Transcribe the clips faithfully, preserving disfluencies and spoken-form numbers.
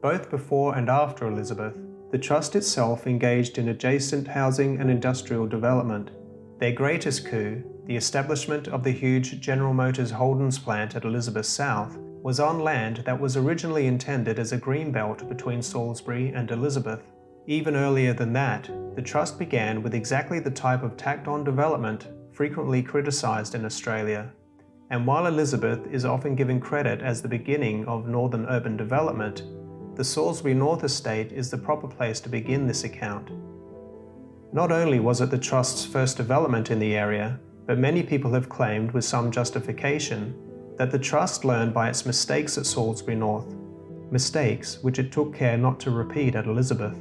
Both before and after Elizabeth, the Trust itself engaged in adjacent housing and industrial development. Their greatest coup, the establishment of the huge General Motors Holden's plant at Elizabeth South, was on land that was originally intended as a greenbelt between Salisbury and Elizabeth. Even earlier than that, the Trust began with exactly the type of tacked-on development frequently criticised in Australia. And while Elizabeth is often given credit as the beginning of northern urban development, the Salisbury North estate is the proper place to begin this account. Not only was it the Trust's first development in the area, but many people have claimed with some justification that the Trust learned by its mistakes at Salisbury North, mistakes which it took care not to repeat at Elizabeth.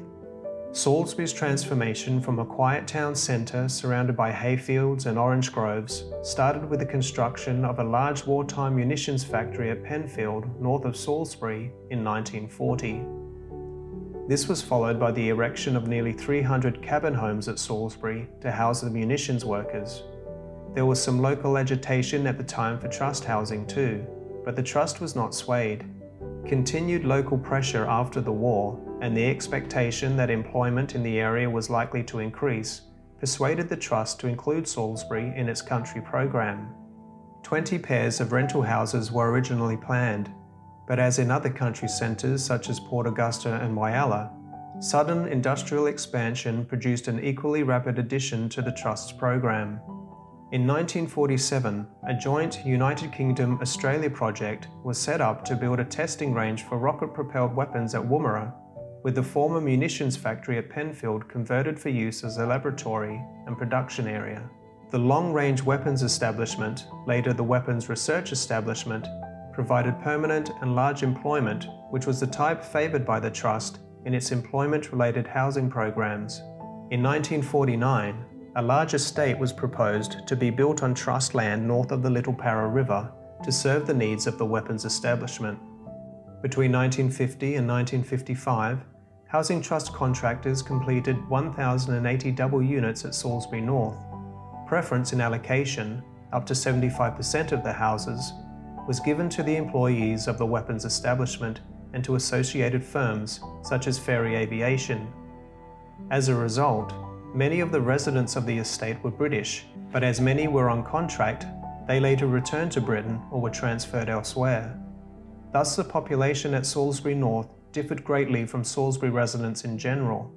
Salisbury's transformation from a quiet town centre surrounded by hayfields and orange groves started with the construction of a large wartime munitions factory at Penfield, north of Salisbury, in nineteen forty. This was followed by the erection of nearly three hundred cabin homes at Salisbury to house the munitions workers. There was some local agitation at the time for trust housing too, but the Trust was not swayed. Continued local pressure after the war and the expectation that employment in the area was likely to increase persuaded the Trust to include Salisbury in its country program. Twenty pairs of rental houses were originally planned, but as in other country centres such as Port Augusta and Whyalla, sudden industrial expansion produced an equally rapid addition to the Trust's program. In nineteen forty-seven, a joint United Kingdom-Australia project was set up to build a testing range for rocket-propelled weapons at Woomera, with the former munitions factory at Penfield converted for use as a laboratory and production area. The Long Range Weapons Establishment, later the Weapons Research Establishment, provided permanent and large employment, which was the type favoured by the Trust in its employment-related housing programs. In nineteen forty-nine, a large estate was proposed to be built on Trust land north of the Little Para River to serve the needs of the Weapons Establishment. Between nineteen fifty and nineteen fifty-five, Housing Trust contractors completed one thousand eighty double units at Salisbury North. Preference in allocation, up to seventy-five percent of the houses, was given to the employees of the Weapons Establishment and to associated firms such as Ferry Aviation. As a result, many of the residents of the estate were British, but as many were on contract, they later returned to Britain or were transferred elsewhere. Thus, the population at Salisbury North differed greatly from Salisbury residents in general.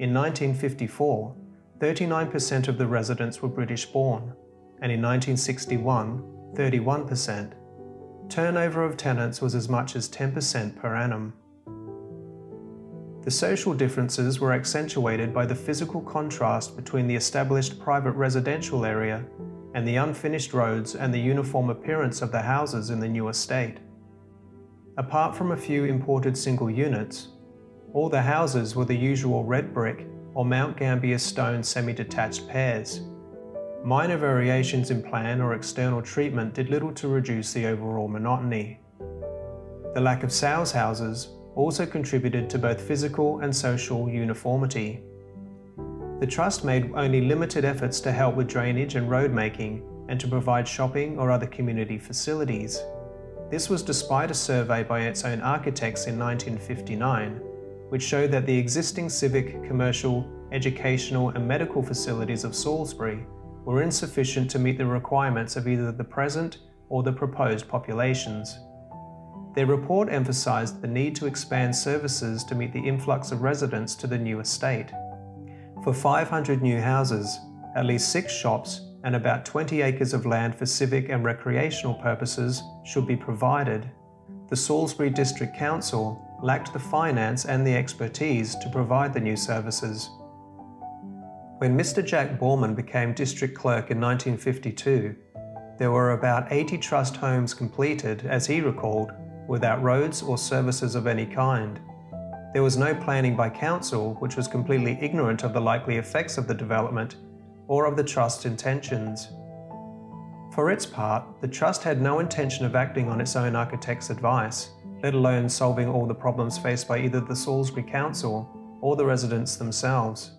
In nineteen fifty-four, thirty-nine percent of the residents were British-born, and in nineteen sixty-one, thirty-one percent. Turnover of tenants was as much as ten percent per annum. The social differences were accentuated by the physical contrast between the established private residential area and the unfinished roads and the uniform appearance of the houses in the new estate. Apart from a few imported single units, all the houses were the usual red brick or Mount Gambier stone semi-detached pairs. Minor variations in plan or external treatment did little to reduce the overall monotony. The lack of sales houses also contributed to both physical and social uniformity. The Trust made only limited efforts to help with drainage and road making and to provide shopping or other community facilities. This was despite a survey by its own architects in nineteen fifty-nine, which showed that the existing civic, commercial, educational and medical facilities of Salisbury were insufficient to meet the requirements of either the present or the proposed populations. Their report emphasised the need to expand services to meet the influx of residents to the new estate. For five hundred new houses, at least six shops and about twenty acres of land for civic and recreational purposes should be provided. The Salisbury District Council lacked the finance and the expertise to provide the new services. When Mister Jack Borman became district clerk in nineteen fifty-two, there were about eighty trust homes completed, as he recalled, without roads or services of any kind. There was no planning by council, which was completely ignorant of the likely effects of the development or of the Trust's intentions. For its part, the Trust had no intention of acting on its own architect's advice, let alone solving all the problems faced by either the Salisbury Council or the residents themselves.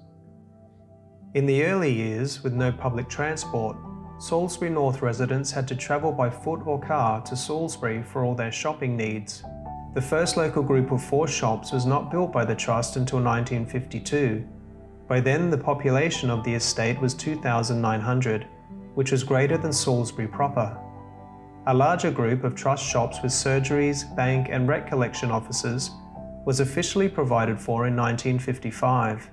In the early years, with no public transport, Salisbury North residents had to travel by foot or car to Salisbury for all their shopping needs. The first local group of four shops was not built by the Trust until nineteen fifty-two. By then, the population of the estate was two thousand nine hundred, which was greater than Salisbury proper. A larger group of Trust shops with surgeries, bank and rent collection offices was officially provided for in nineteen fifty-five.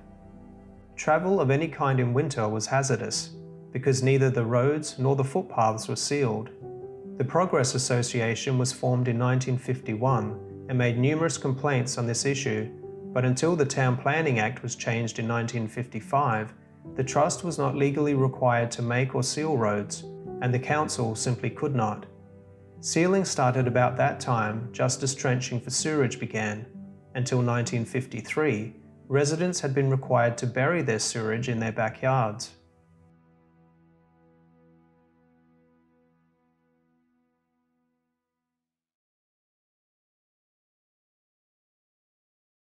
Travel of any kind in winter was hazardous, because neither the roads nor the footpaths were sealed. The Progress Association was formed in nineteen fifty-one and made numerous complaints on this issue, but until the Town Planning Act was changed in nineteen fifty-five, the Trust was not legally required to make or seal roads, and the Council simply could not. Sealing started about that time, just as trenching for sewerage began. Until nineteen fifty-three, residents had been required to bury their sewerage in their backyards.